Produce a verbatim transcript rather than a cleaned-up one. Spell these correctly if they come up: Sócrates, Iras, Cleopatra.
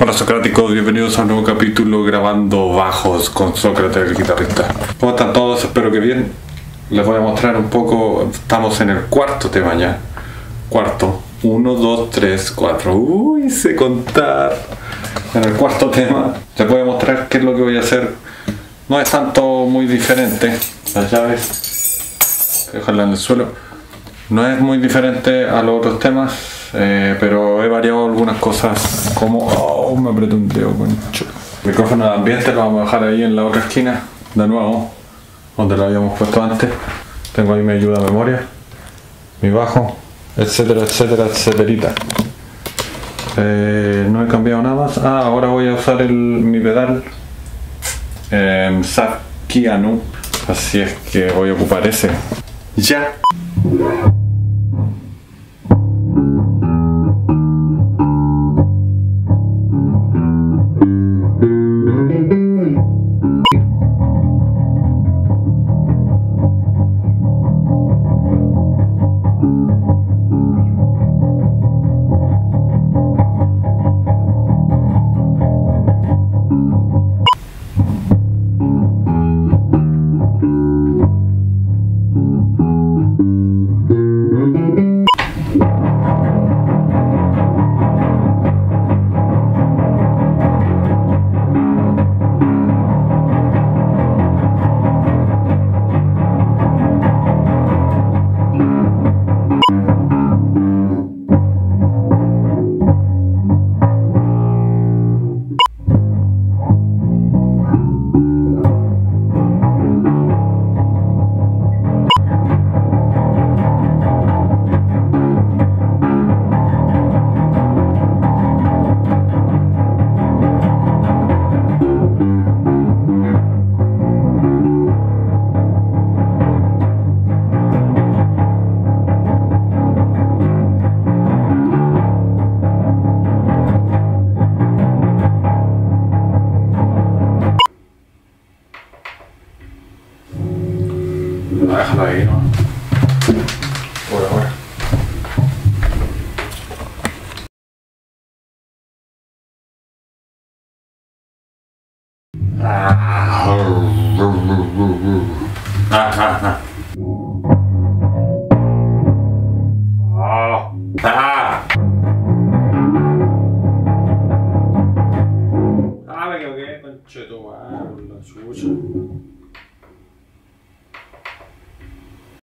Hola socráticos, bienvenidos a un nuevo capítulo grabando bajos con Sócrates el guitarrista. ¿Cómo están todos? Espero que bien. Les voy a mostrar un poco, estamos en el cuarto tema ya. Cuarto, uno, dos, tres, cuatro. Uy, sé contar. En el cuarto tema les voy a mostrar qué es lo que voy a hacer. No es tanto muy diferente, las llaves, dejarlas en el suelo. No es muy diferente a los otros temas, eh, pero he variado algunas cosas como... Oh, me apreté un dedo, concho. El micrófono de ambiente lo vamos a dejar ahí en la otra esquina, de nuevo, donde lo habíamos puesto antes. Tengo ahí mi ayuda a memoria, mi bajo, etcétera, etcétera, etcétera. Eh, no he cambiado nada más. Ah, ahora voy a usar el, mi pedal eh, Sakianu, así es que voy a ocupar ese. Ya.